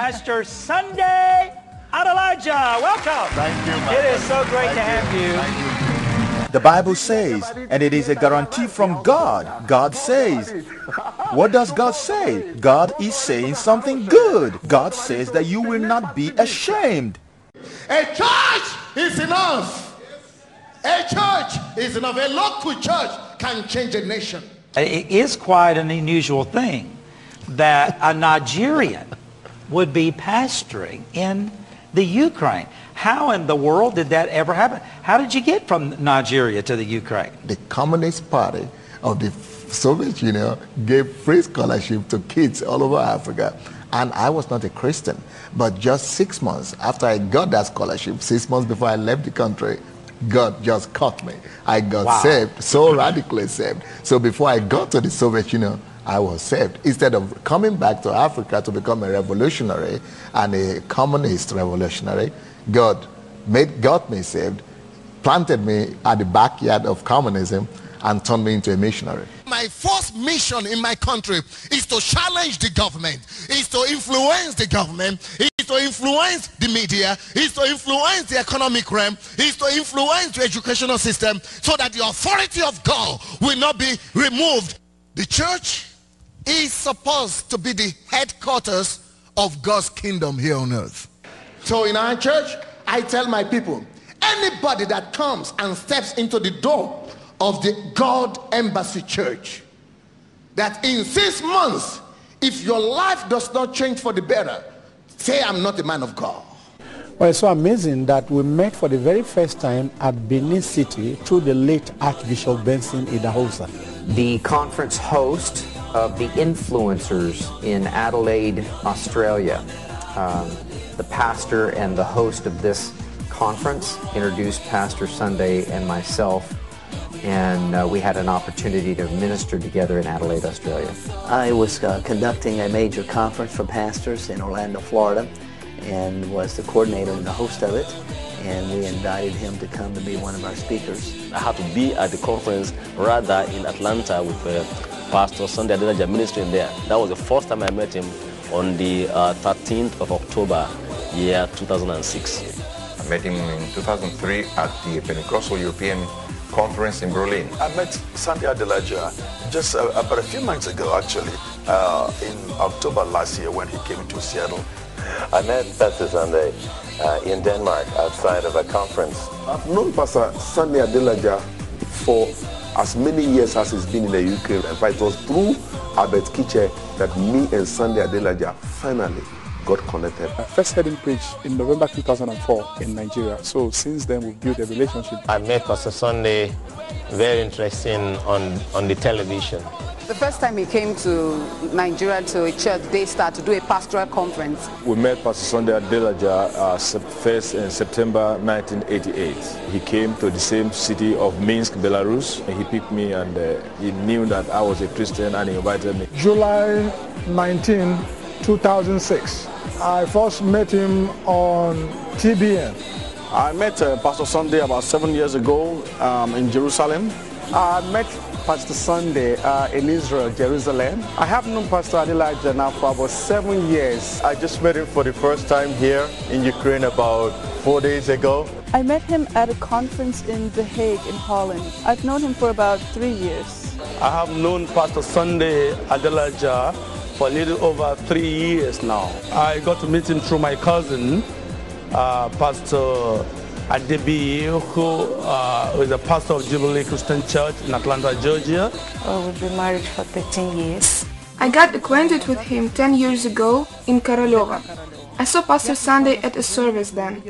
Pastor Sunday Adelaja. Welcome. Thank you, Pastor. It is so great to have you. The Bible says, and it is a guarantee from God. God says. What does God say? God is saying something good. God says that you will not be ashamed. A church is enough. A church is enough. A local church can change a nation. It is quite an unusual thing that a Nigerian would be pastoring in the Ukraine. How in the world did that ever happen? How did you get from Nigeria to the Ukraine? The Communist Party of the Soviet Union gave free scholarship to kids all over Africa. And I was not a Christian, but just 6 months after I got that scholarship, 6 months before I left the country, God just caught me. I got saved, so radically saved. So before I got to the Soviet Union, I was saved. Instead of coming back to Africa to become a revolutionary and a communist revolutionary, God got me saved, planted me at the backyard of communism, and turned me into a missionary. My first mission in my country is to challenge the government, is to influence the government, is to influence the media, is to influence the economic realm, is to influence the educational system, so that the authority of God will not be removed. The church is supposed to be the headquarters of God's kingdom here on earth. So in our church, I tell my people, anybody that comes and steps into the door of the God Embassy Church, that in 6 months, if your life does not change for the better, say I'm not a man of God. Well, it's so amazing that we met for the very first time at Benin City through the late Archbishop Benson Idahosa. The conference host of the influencers in Adelaide, Australia. The pastor and the host of this conference introduced Pastor Sunday and myself, and we had an opportunity to minister together in Adelaide, Australia. I was conducting a major conference for pastors in Orlando, Florida, and was the coordinator and the host of it, and we invited him to come to be one of our speakers. I had to be at the conference rather in Atlanta with Pastor Sunday Adelaja ministering there. That was the first time I met him on the 13th of October, year 2006. I met him in 2003 at the Pentecostal European Conference in Berlin. I met Sunday Adelaja just about a few months ago, actually, in October last year when he came to Seattle. I met Pastor Sunday in Denmark outside of a conference. I've known Pastor Sunday Adelaja for as many years as he's been in the UK. In fact, it was through Abed Kiche that me and Sunday Adelaja finally got connected. I first heard him preach in November 2004 in Nigeria, so since then we've built a relationship. I met Pastor Sunday, very interesting, on the television. The first time he came to Nigeria to a church, they started to do a pastoral conference. We met Pastor Sunday Adelaja first in September 1988. He came to the same city of Minsk, Belarus. He picked me and he knew that I was a Christian and he invited me. July 19, 2006, I first met him on TBN. I met Pastor Sunday about 7 years ago in Jerusalem. I met Pastor Sunday in Israel, Jerusalem. I have known Pastor Adelaja now for about 7 years. I just met him for the first time here in Ukraine about 4 days ago. I met him at a conference in The Hague in Holland. I've known him for about 3 years. I have known Pastor Sunday Adelaja for a little over 3 years now. I got to meet him through my cousin, Pastor Adebi, who is a pastor of Jubilee Christian Church in Atlanta, Georgia. We've been married for 13 years. I got acquainted with him 10 years ago in Karolova. I saw Pastor Sunday at a service then.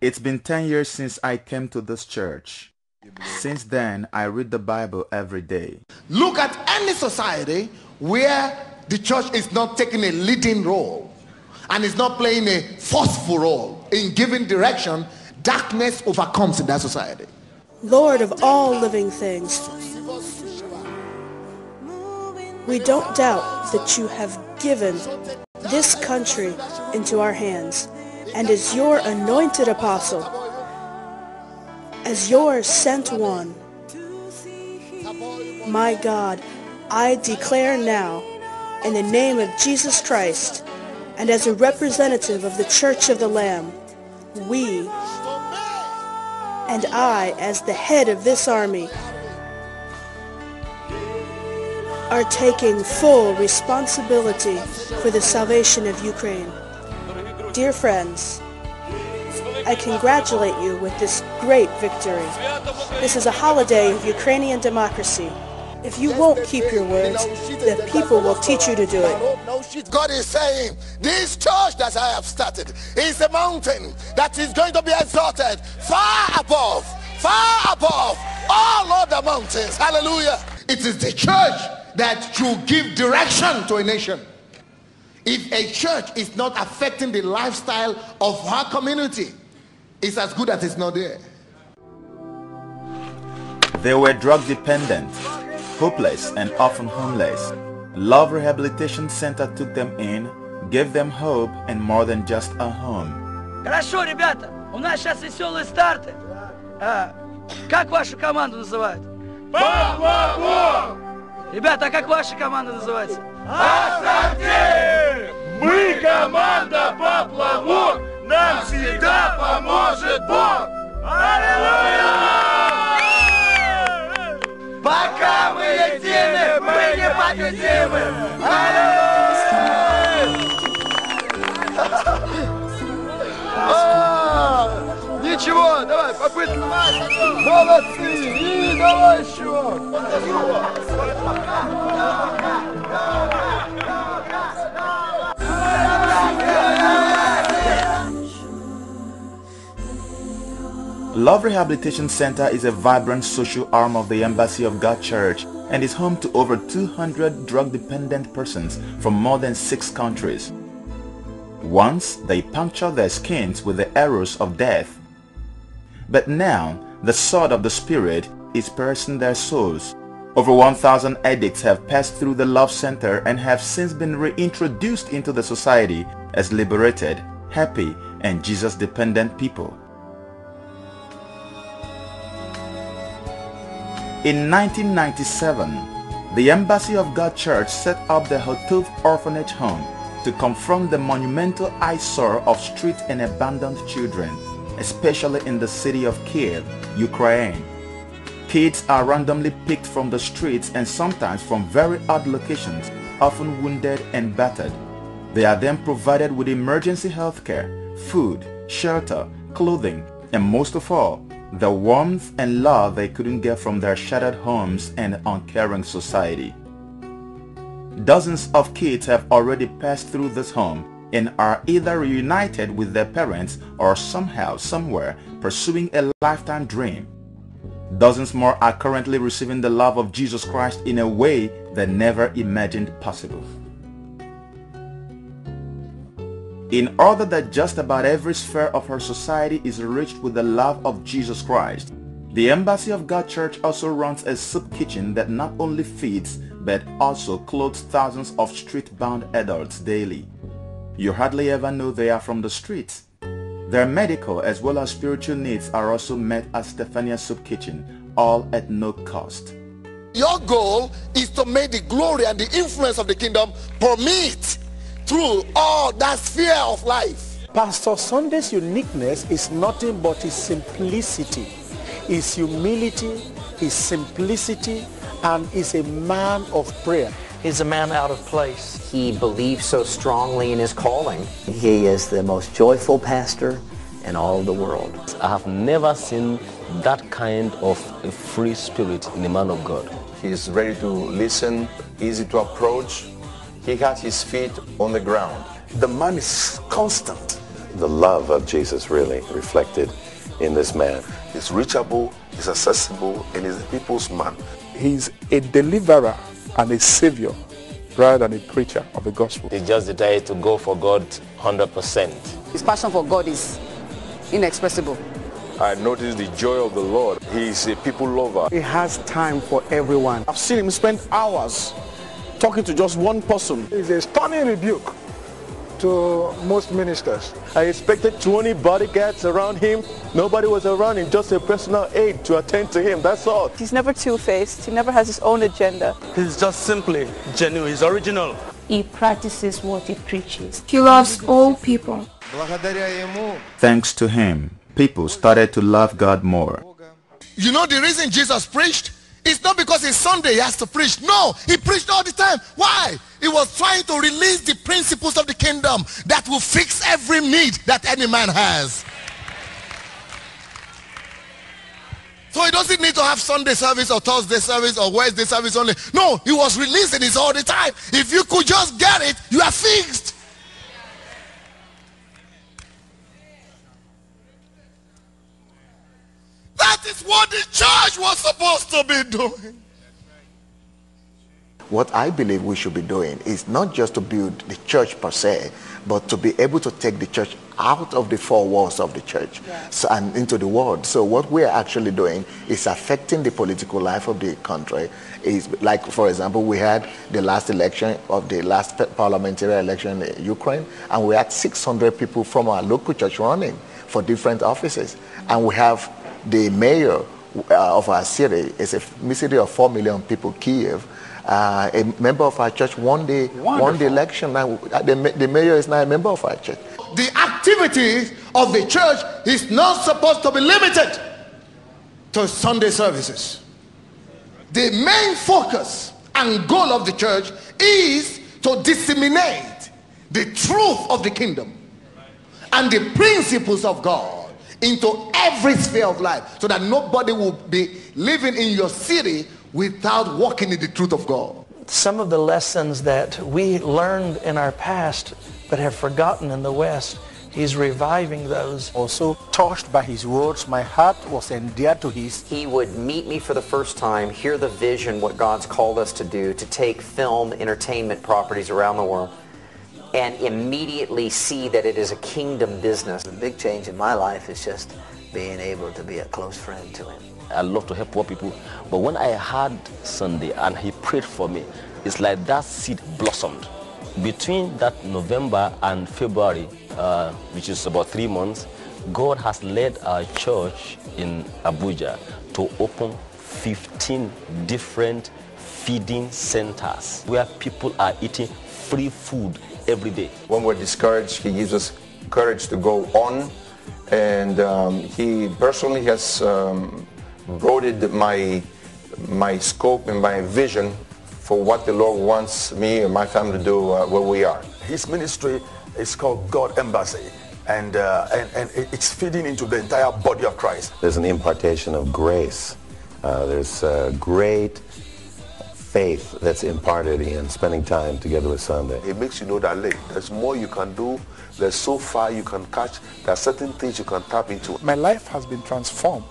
It's been 10 years since I came to this church. Since then, I read the Bible every day. Look at any society where the church is not taking a leading role and is not playing a forceful role in giving direction, darkness overcomes in that society. Lord of all living things, we don't doubt that you have given this country into our hands, and as your anointed apostle, as your sent one, my God, I declare now, in the name of Jesus Christ, And as a representative of the Church of the Lamb, we, and I as the head of this army, are taking full responsibility for the salvation of Ukraine. Dear friends, I congratulate you with this great victory. This is a holiday of Ukrainian democracy. If you won't keep your words, the people will teach you to do it. God is saying, this church that I have started is a mountain that is going to be exalted far above all other mountains. Hallelujah. It is the church that should give direction to a nation. If a church is not affecting the lifestyle of her community, it's as good as it's not there. They were drug dependent, hopeless, and often homeless. Love Rehabilitation Center took them in, gave them hope, and more than just a home. Хорошо, ребята, у нас сейчас веселые старты. Как вашу команду называют? Бам-бам-бам! Ребята, а как ваша команда называется? Ассорти! Мы команда Поплавок! Нам всегда поможет Бог! Аллилуйя! Пока мы едины, мы непобедимы! Аллилуйя! Ничего, давай, попытка! Молодцы! И давай еще! Love Rehabilitation Center is a vibrant social arm of the Embassy of God Church and is home to over 200 drug-dependent persons from more than 6 countries. Once, they punctured their skins with the arrows of death. But now, the sword of the Spirit is piercing their souls. Over 1,000 addicts have passed through the Love Center and have since been reintroduced into the society as liberated, happy, and Jesus-dependent people. In 1997, the Embassy of God Church set up the Hotov Orphanage Home to confront the monumental eyesore of street and abandoned children, especially in the city of Kiev, Ukraine. Kids are randomly picked from the streets and sometimes from very odd locations, often wounded and battered. They are then provided with emergency healthcare, food, shelter, clothing, and most of all, the warmth and love they couldn't get from their shattered homes and uncaring society. Dozens of kids have already passed through this home and are either reunited with their parents or somehow, somewhere, pursuing a lifetime dream. Dozens more are currently receiving the love of Jesus Christ in a way they never imagined possible. In order that just about every sphere of her society is reached with the love of Jesus Christ, the Embassy of God Church also runs a soup kitchen that not only feeds but also clothes thousands of street-bound adults daily. You hardly ever know they are from the streets. Their medical as well as spiritual needs are also met at Stephania's Soup Kitchen, all at no cost. Your goal is to make the glory and the influence of the kingdom permeate through all that sphere of life. Pastor Sunday's uniqueness is nothing but his simplicity, his humility, his simplicity, and he's a man of prayer. He's a man out of place. He believes so strongly in his calling. He is the most joyful pastor in all the world. I have never seen that kind of a free spirit in a man of God. He's ready to listen, easy to approach. He has his feet on the ground. The man is constant. The love of Jesus really reflected in this man. He's reachable, he's accessible, and he's a people's man. He's a deliverer and a savior rather than a preacher of the gospel. He just decided to go for God 100%. His passion for God is inexpressible. I noticed the joy of the Lord. He is a people lover. He has time for everyone. I've seen him spend hours talking to just one person. It's a stunning rebuke to most ministers. I expected 20 bodyguards around him. Nobody was around him, just a personal aide to attend to him, that's all. He's never two-faced, he never has his own agenda. He's just simply genuine, he's original. He practices what he preaches. He loves all people. Thanks to him, people started to love God more. You know the reason Jesus preached? It's not because it's Sunday he has to preach. No, he preached all the time. Why? He was trying to release the principles of the kingdom that will fix every need that any man has. So he doesn't need to have Sunday service or Thursday service or Wednesday service only. No, he was releasing it all the time. If you could just get it, you are fixed. That is what the church was supposed to be doing. What I believe we should be doing is not just to build the church per se, but to be able to take the church out of the four walls of the church, yes, and into the world. So what we are actually doing is affecting the political life of the country. Is like, for example, we had the last election of the last parliamentary election in Ukraine, and we had 600 people from our local church running for different offices, and we have the mayor of our city. It's a city of 4 million people, Kiev. A member of our church won the election. Now the mayor is now a member of our church. The activities of the church is not supposed to be limited to Sunday services. The main focus and goal of the church is to disseminate the truth of the kingdom and the principles of God into every sphere of life, so that nobody will be living in your city without walking in the truth of God. Some of the lessons that we learned in our past but have forgotten in the West, he's reviving those. Also touched by his words, my heart was endeared to his. He would meet me for the first time, hear the vision, what God's called us to do, to take film entertainment properties around the world, and immediately see that it is a kingdom business. The big change in my life is just being able to be a close friend to him. I love to help poor people, but when I heard Sunday and he prayed for me, it's like that seed blossomed. Between that November and February, which is about 3 months, God has led our church in Abuja to open 15 different feeding centers where people are eating free food every day. When we're discouraged, he gives us courage to go on, and he personally has broadened my scope and my vision for what the Lord wants me and my family to do where we are. His ministry is called God Embassy, and it's feeding into the entire body of Christ. There's an impartation of grace. There's great faith that's imparted in spending time together with Sunday. It makes you know that there's more you can do, there's so far you can catch, there's certain things you can tap into. My life has been transformed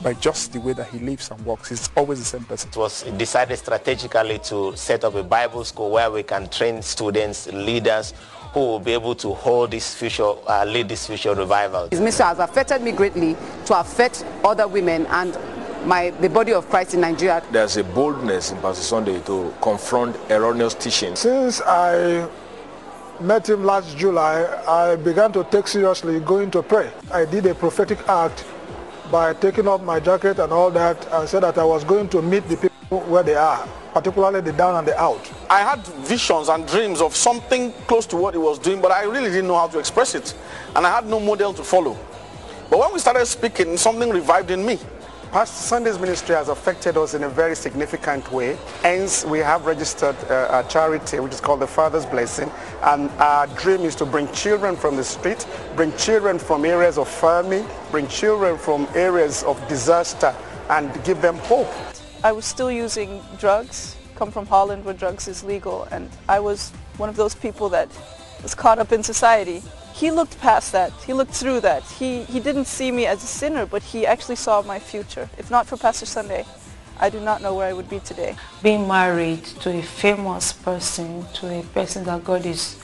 by just the way that he lives and walks. It's always the same person. It was decided strategically to set up a Bible school where we can train students, leaders, who will be able to hold this future, lead this future revival. His ministry has affected me greatly to affect other women and the body of Christ in Nigeria. There's a boldness in Pastor Sunday to confront erroneous teaching. Since I met him last July, I began to take seriously going to pray. I did a prophetic act by taking off my jacket and all that, and said that I was going to meet the people where they are, particularly the down and the out. I had visions and dreams of something close to what he was doing, but I really didn't know how to express it, and I had no model to follow. But when we started speaking, something revived in me. Pastor Sunday's ministry has affected us in a very significant way. Hence, we have registered a charity which is called the Father's Blessing, and our dream is to bring children from the street, bring children from areas of famine, bring children from areas of disaster, and give them hope. I was still using drugs, come from Holland where drugs is legal, and I was one of those people that was caught up in society. He looked past that, he looked through that. He didn't see me as a sinner, but he actually saw my future. If not for Pastor Sunday, I do not know where I would be today. Being married to a famous person, to a person that God is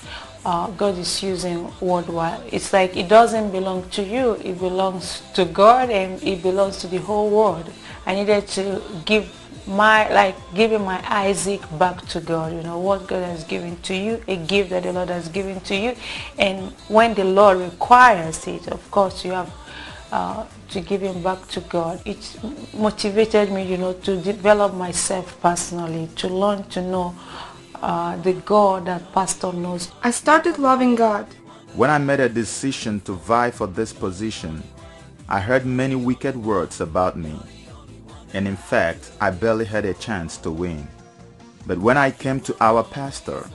using worldwide, it's like it doesn't belong to you, it belongs to God and it belongs to the whole world. I needed to give giving my Isaac back to God, you know, what God has given to you, a gift that the Lord has given to you, and when the Lord requires it, of course, you have to give him back to God. It motivated me, you know, to develop myself personally, to learn to know the God that Pastor knows. I started loving God. When I made a decision to vie for this position, I heard many wicked words about me, and in fact, I barely had a chance to win. But when I came to our pastor,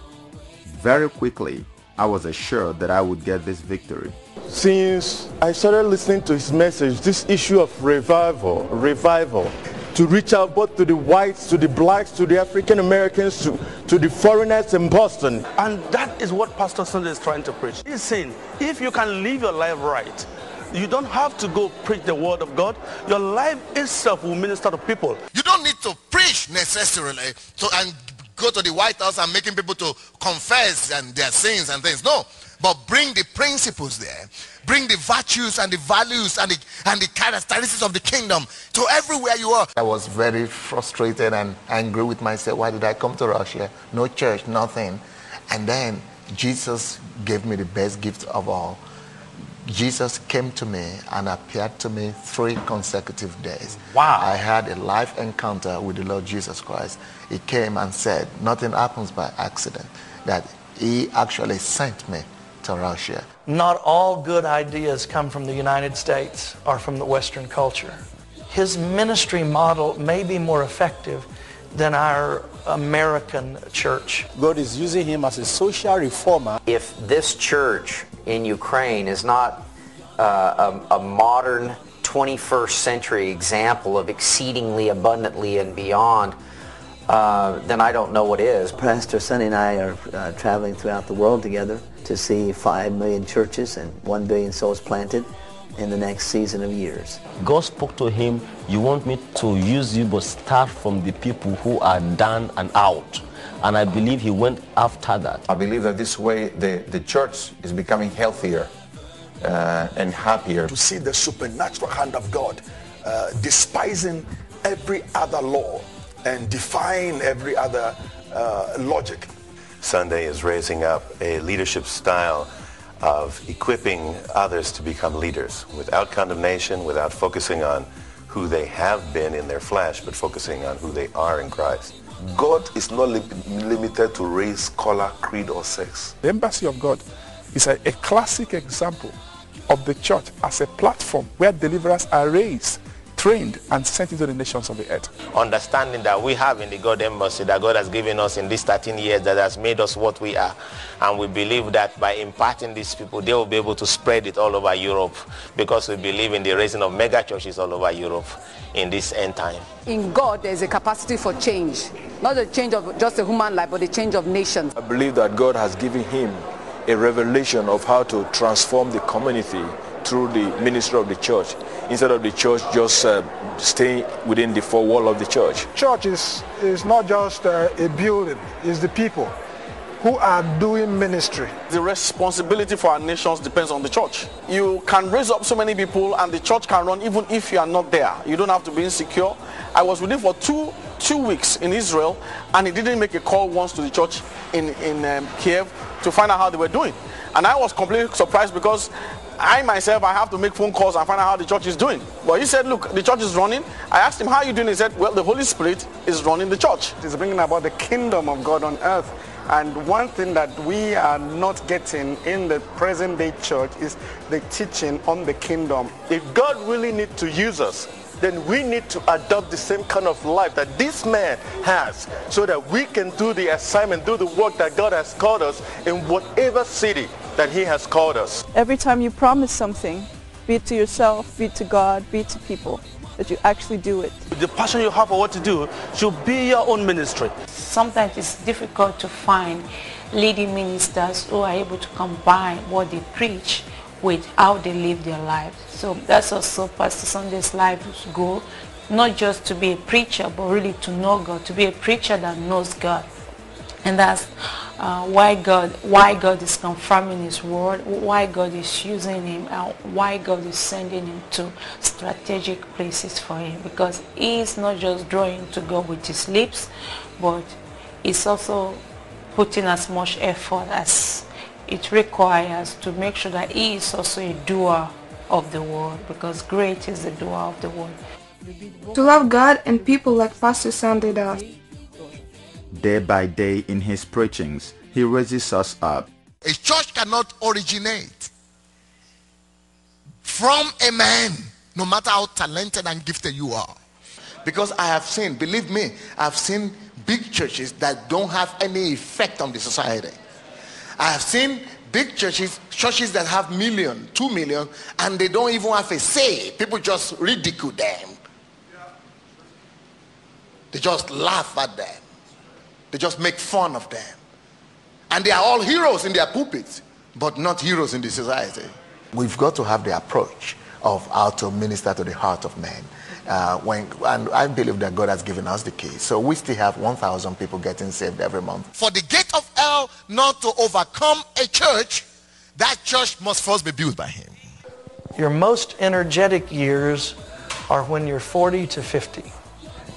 very quickly, I was assured that I would get this victory. Since I started listening to his message, this issue of revival, to reach out both to the whites, to the blacks, to the African Americans, to the foreigners in Boston. And that is what Pastor Sunday is trying to preach. He's saying, if you can live your life right, you don't have to go preach the word of God. Your life itself will minister to people. You don't need to preach necessarily and go to the White House and making people to confess and their sins and things. No, but bring the principles there. Bring the virtues and the values and the characteristics of the kingdom to everywhere you are. I was very frustrated and angry with myself. Why did I come to Russia? No church, nothing. And then Jesus gave me the best gift of all. Jesus came to me and appeared to me 3 consecutive days. Wow. I had a life encounter with the Lord Jesus Christ. He came and said, nothing happens by accident, that he actually sent me to Russia. Not all good ideas come from the United States or from the Western culture. His ministry model may be more effective than our American church. God is using him as a social reformer. If this church in Ukraine is not a modern 21st century example of exceedingly abundantly and beyond, then I don't know what is. Pastor Sunday and I are traveling throughout the world together to see 5 million churches and 1 billion souls planted in the next season of years. God spoke to him, you want me to use you, but start from the people who are down and out. And I believe he went after that. I believe that this way the church is becoming healthier and happier. To see the supernatural hand of God despising every other law and defying every other logic. Sunday is raising up a leadership style of equipping others to become leaders without condemnation, without focusing on who they have been in their flesh, but focusing on who they are in Christ. God is not limited to race, color, creed, or sex. The Embassy of God is a classic example of the church as a platform where deliverers are raised, trained, and sent into the nations of the earth. Understanding that we have in the God Embassy that God has given us in these 13 years that has made us what we are. And we believe that by imparting these people, they will be able to spread it all over Europe, because we believe in the raising of mega churches all over Europe in this end time. In God, there is a capacity for change. Not a change of just a human life, but a change of nations. I believe that God has given him a revelation of how to transform the community through the ministry of the church, instead of the church just staying within the 4 walls of the church. Church is not just a building, it's the people who are doing ministry. The responsibility for our nations depends on the church. You can raise up so many people and the church can run even if you are not there. You don't have to be insecure. I was with him for two weeks in Israel, and he didn't make a call once to the church in Kiev to find out how they were doing. And I was completely surprised, because I myself, I have to make phone calls and find out how the church is doing. But he said, look, the church is running. I asked him, how are you doing? He said, well, the Holy Spirit is running the church. It's bringing about the kingdom of God on earth. And one thing that we are not getting in the present day church is the teaching on the kingdom. If God really needs to use us, then we need to adopt the same kind of life that this man has, so that we can do the assignment, do the work that God has called us in whatever city that he has called us. Every time you promise something, be it to yourself, be it to God, be it to people, that you actually do it. The passion you have for what to do should be your own ministry. Sometimes it's difficult to find leading ministers who are able to combine what they preach with how they live their lives. So that's also Pastor Sunday's life's goal, not just to be a preacher, but really to know God, to be a preacher that knows God. And that's why God is confirming his word, why God is using him, and why God is sending him to strategic places for him. Because he is not just drawing to God with his lips, but he's also putting as much effort as it requires to make sure that he is also a doer of the word, because great is the doer of the word. To love God and people like Pastor Sunday does. Day by day in his preachings, he raises us up. A church cannot originate from a man, no matter how talented and gifted you are. Because I have seen, believe me, I've seen big churches that don't have any effect on the society. I have seen big churches, churches that have million, 2 million, and they don't even have a say. People just ridicule them. They just laugh at them. They just make fun of them. And they are all heroes in their pulpits, but not heroes in the society. We've got to have the approach of how to minister to the heart of men. And I believe that God has given us the key. So we still have 1,000 people getting saved every month. For the gate of hell not to overcome a church, that church must first be built by him. Your most energetic years are when you're 40 to 50.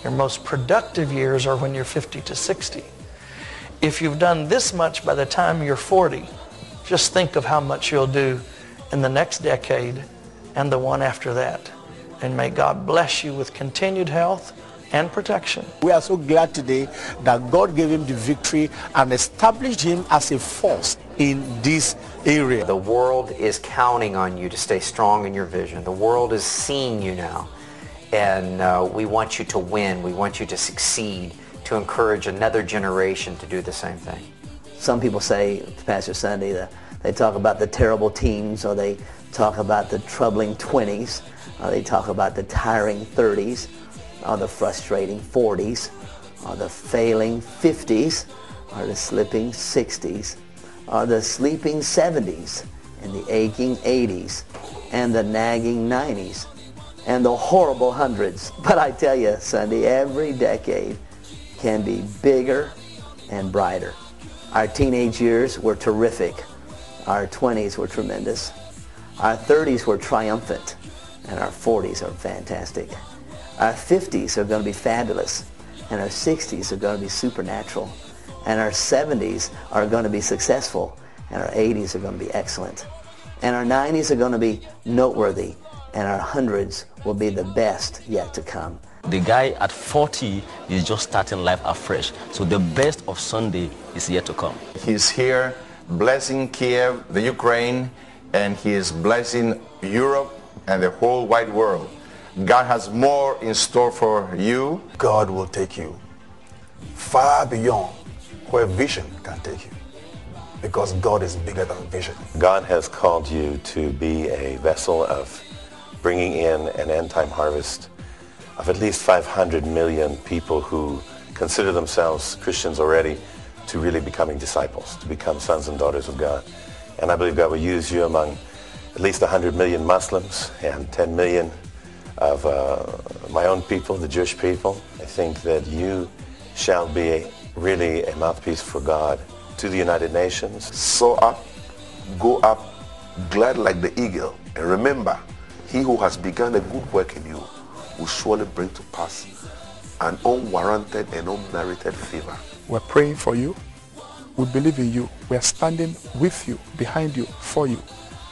Your most productive years are when you're 50 to 60. If you've done this much by the time you're 40, just think of how much you'll do in the next decade and the one after that. And may God bless you with continued health and protection. We are so glad today that God gave him the victory and established him as a force in this area. The world is counting on you to stay strong in your vision. The world is seeing you now. And we want you to win. We want you to succeed, to encourage another generation to do the same thing. Some people say, to Pastor Sunday, they talk about the terrible teens, or they talk about the troubling 20s, or they talk about the tiring 30s, or the frustrating 40s, or the failing 50s, or the slipping 60s, or the sleeping 70s, and the aching 80s, and the nagging 90s. And the horrible hundreds. But I tell you, Sunday, every decade can be bigger and brighter. Our teenage years were terrific. Our 20s were tremendous. Our 30s were triumphant. And our 40s are fantastic. Our 50s are going to be fabulous. And our 60s are going to be supernatural. And our 70s are going to be successful. And our 80s are going to be excellent. And our 90s are going to be noteworthy. And our hundreds will be the best yet to come. The guy at 40 is just starting life afresh. So the best of Sunday is yet to come. He's here blessing Kiev, the Ukraine, and he is blessing Europe and the whole wide world. God has more in store for you. God will take you far beyond where vision can take you, because God is bigger than vision. God has called you to be a vessel of bringing in an end-time harvest of at least 500 million people who consider themselves Christians already, to really becoming disciples, to become sons and daughters of God. And I believe God will use you among at least 100 million Muslims and 10 million of my own people, the Jewish people. I think that you shall be really a mouthpiece for God to the United Nations. Soar up, go up, glad like the eagle, and remember, he who has begun a good work in you will surely bring to pass an unwarranted and unmerited favor. We're praying for you. We believe in you. We are standing with you, behind you, for you.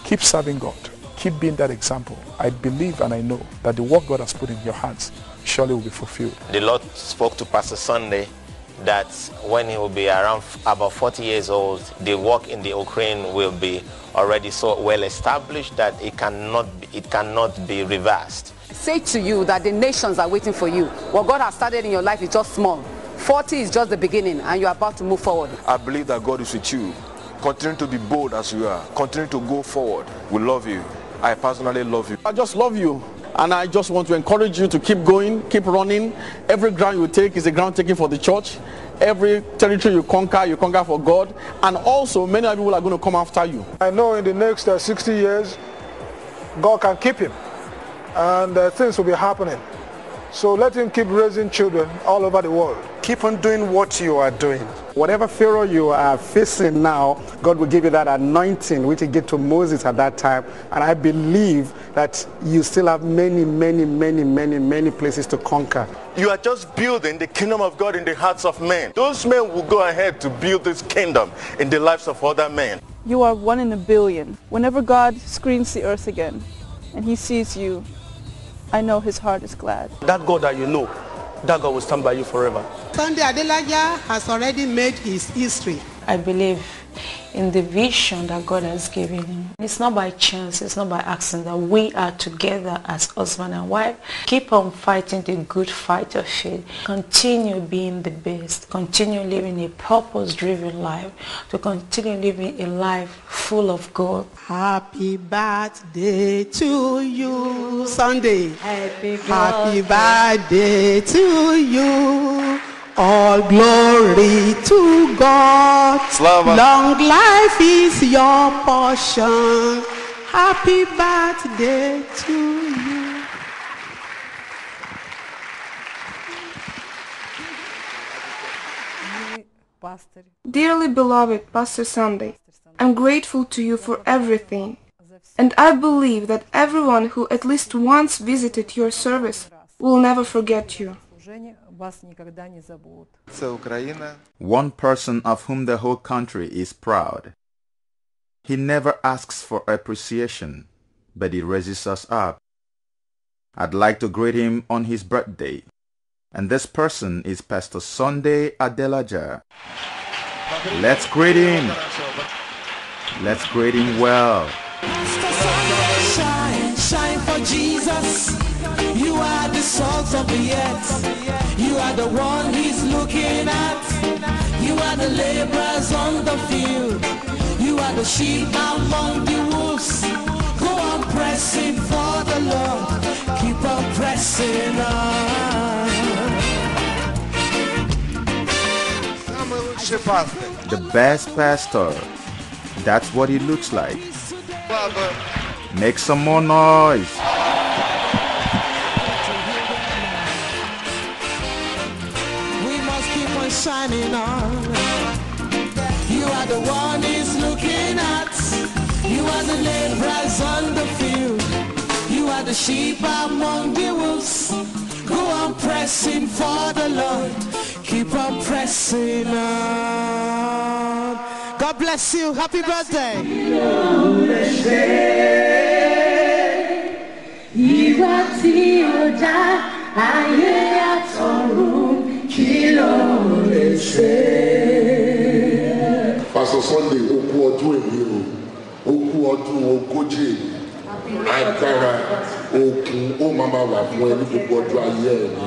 Keep serving God. Keep being that example. I believe and I know that the work God has put in your hands surely will be fulfilled. The Lord spoke to Pastor Sunday that when he will be around about 40 years old, the work in the Ukraine will be already so well established that it cannot be reversed. Say to you that the nations are waiting for you. What God has started in your life is just small. 40 is just the beginning, and you're about to move forward. I believe that God is with you. Continue to be bold as you are. Continue to go forward. We love you. I personally love you. I just love you. And I just want to encourage you to keep going, keep running. Every ground you take is a ground taken for the church. Every territory you conquer for God. And also, many people are going to come after you. I know in the next 60 years, God can keep him. And things will be happening. So let him keep raising children all over the world. Keep on doing what you are doing. Whatever Pharaoh you are facing now, God will give you that anointing which he gave to Moses at that time. And I believe that you still have many places to conquer. You are just building the kingdom of God in the hearts of men. Those men will go ahead to build this kingdom in the lives of other men. You are 1 in a billion. Whenever God screens the earth again and he sees you, I know his heart is glad. That God that you know, that God will stand by you forever. Sunday Adelaja has already made his history. I believe in the vision that God has given him. It's not by chance, it's not by accident that we are together as husband and wife. Keep on fighting the good fight of faith. Continue being the best. Continue living a purpose-driven life. To continue living a life full of God. Happy birthday to you, Sunday. Happy birthday to you. All glory to God. Slava. Long life is your portion. Happy birthday to you. Dearly beloved Pastor Sunday, I'm grateful to you for everything, and I believe that everyone who at least once visited your service will never forget you. One person of whom the whole country is proud. He never asks for appreciation, but he raises us up. I'd like to greet him on his birthday. And this person is Pastor Sunday Adelaja. Let's greet him. Let's greet him well. Pastor Sunday, shine, shine for Jesus. You are the salt of the earth. You are the one he's looking at. You are the laborers on the field. You are the sheep among the wolves. Go on pressing for the Lord. Keep on pressing on. The best pastor. That's what he looks like. Make some more noise. Shining on. You are the one he's looking at. You are the laborers on the field. You are the sheep among the wolves. Go on pressing for the Lord. Keep on pressing on. God bless you. Happy birthday. Pastor Sunday, Oku Odu Emiru, Oku Odu Ogoje, Agbara Oku O Mama wa fún ẹni gbogbo ọjọ́ ayé ẹni.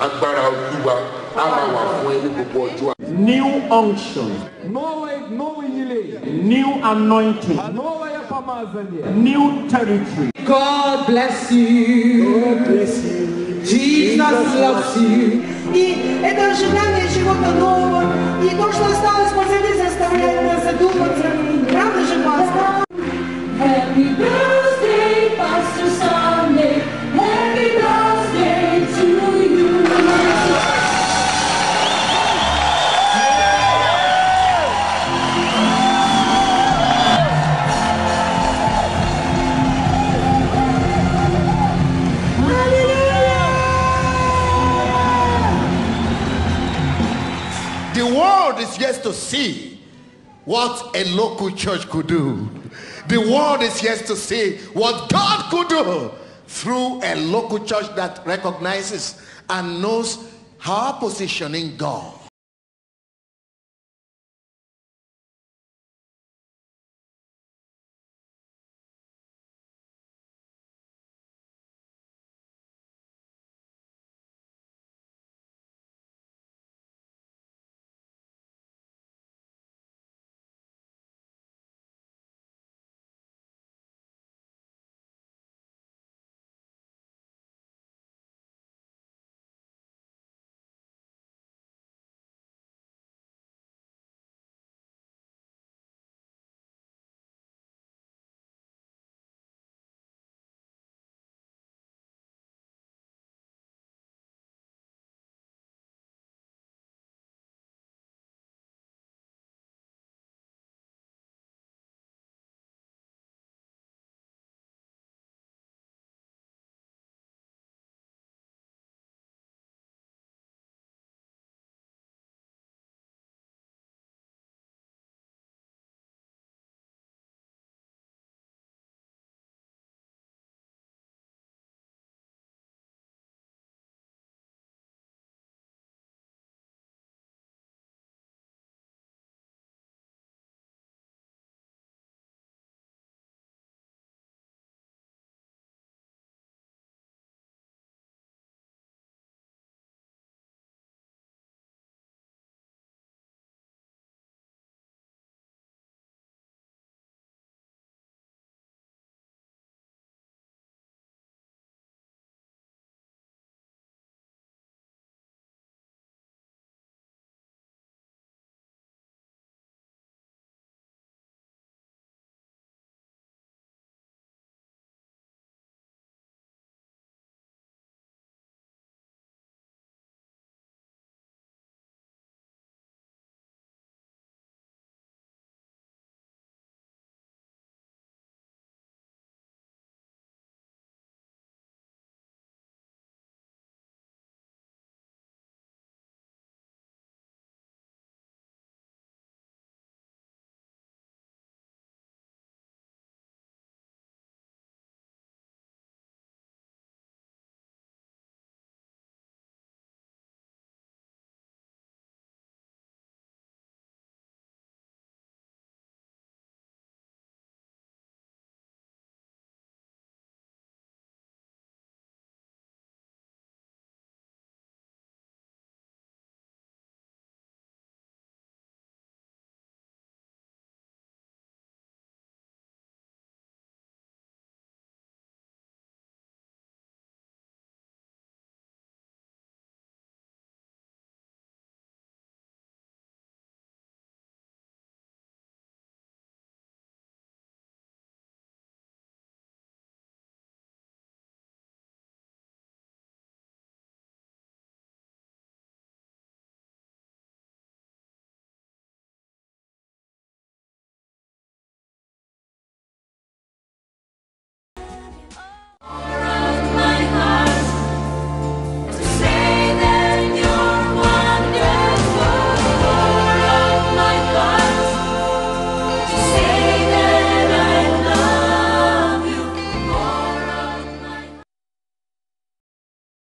Agbara Olúwa a máa wà fún ẹni gbogbo ọjọ́ ayé. New unction, new anointing, new territory. God bless you. God bless you. Jesus loves you. И это желание чего-то нового. И то, что осталось позади, заставляет нас задуматься. Правда же, пастор? Happy birthday, Pastor Sunday. Happy birthday to you. Yes, to see what a local church could do. The world is yet to see what God could do through a local church that recognizes and knows her position in God.